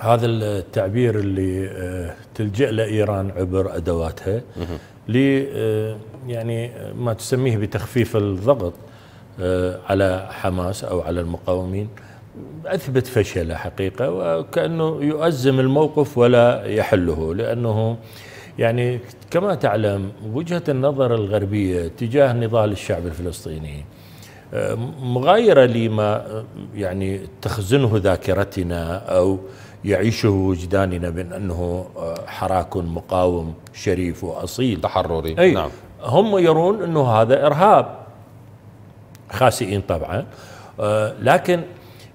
هذا التعبير اللي تلجأ له إيران عبر أدواتها لي يعني ما تسميه بتخفيف الضغط على حماس أو على المقاومين، أثبت فشله حقيقة، وكأنه يؤزم الموقف ولا يحله، لأنه يعني كما تعلم وجهة النظر الغربية تجاه نضال الشعب الفلسطيني مغايرة لما يعني تخزنه ذاكرتنا أو يعيشه وجداننا من أنه حراك مقاوم شريف وأصيل تحرري. أي نعم. هم يرون أنه هذا إرهاب، خاسئين طبعا، لكن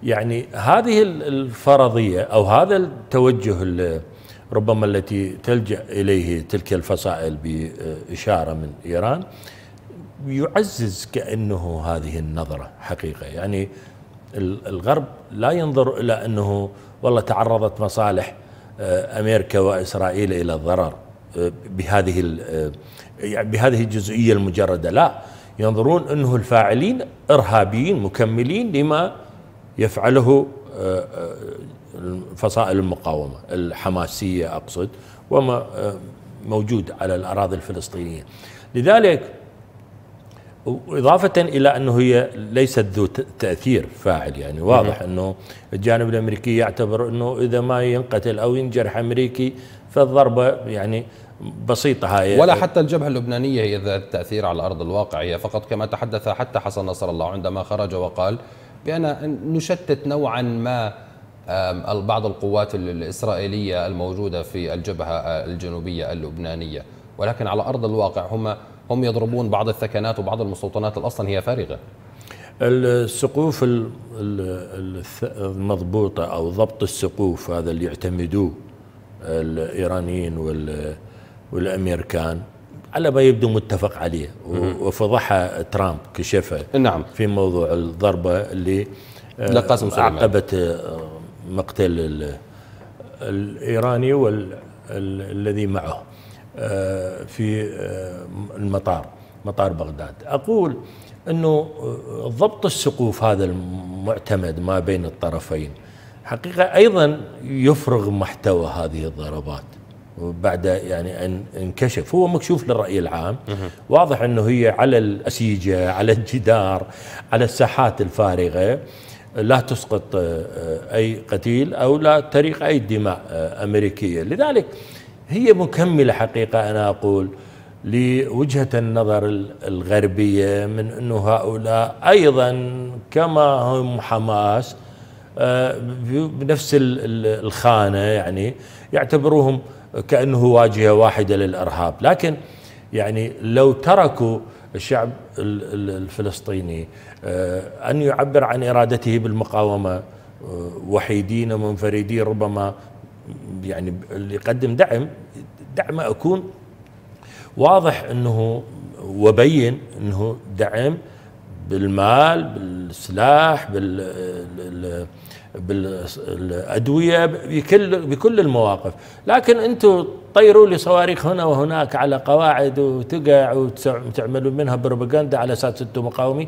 يعني هذه الفرضية أو هذا التوجه ربما التي تلجأ إليه تلك الفصائل بإشارة من إيران يعزز كأنه هذه النظرة حقيقة. يعني الغرب لا ينظر إلى أنه والله تعرضت مصالح أمريكا وإسرائيل إلى الضرر بهذه الجزئية المجردة، لا، ينظرون أنه الفاعلين إرهابيين مكملين لما يفعله فصائل المقاومة الحماسية أقصد، وما موجود على الأراضي الفلسطينية. لذلك إضافة إلى أنه هي ليست ذو تأثير فاعل، يعني واضح أنه الجانب الأمريكي يعتبر أنه إذا ما ينقتل أو ينجرح أمريكي فالضربة يعني بسيطة، هاي ولا حتى الجبهة اللبنانية هي ذات تأثير على الأرض الواقعية فقط، كما تحدث حتى حسن نصر الله عندما خرج وقال بأن نشتت نوعا ما بعض القوات الإسرائيلية الموجودة في الجبهة الجنوبية اللبنانية، ولكن على أرض الواقع هم يضربون بعض الثكنات وبعض المستوطنات أصلا هي فارغة. السقوف المضبوطة أو ضبط السقوف هذا اللي يعتمدوه الإيرانيين والأمريكان على ما يبدو متفق عليه، وفضحها ترامب كشفه نعم في موضوع الضربة اللي عقبت مقتل الإيراني والذي معه في مطار بغداد. أقول أنه ضبط السقوف هذا المعتمد ما بين الطرفين حقيقة أيضا يفرغ محتوى هذه الضربات بعد يعني أن انكشف، هو مكشوف للرأي العام، واضح أنه هي على الأسيجة، على الجدار، على الساحات الفارغة، لا تسقط أي قتيل أو لا تريق أي دماء أمريكية. لذلك هي مكملة حقيقة أنا أقول لوجهة النظر الغربية من أنه هؤلاء أيضا كما هم حماس بنفس الخانة، يعني يعتبروهم كأنه واجهة واحدة للإرهاب، لكن يعني لو تركوا الشعب الفلسطيني أن يعبر عن إرادته بالمقاومة وحيدين منفردين ربما يعني اللي يقدم دعم أكون واضح أنه وبين أنه دعم بالمال بالسلاح بالأدوية بكل المواقف، لكن أنتم طيروا لي صواريخ هنا وهناك على قواعد وتقع وتعملوا منها بروباغندا على أساس أنتم مقاومين،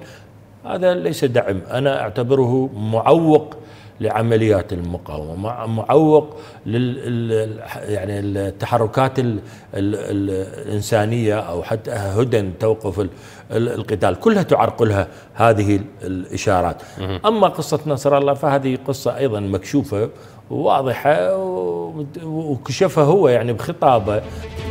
هذا ليس دعم، أنا أعتبره معوق لعمليات المقاومة، معوق يعني التحركات الإنسانية أو حتى هدن توقف القتال، كلها تعرقلها هذه الإشارات. أما قصة نصر الله فهذه قصة أيضا مكشوفة وواضحة وكشفها هو يعني بخطابه.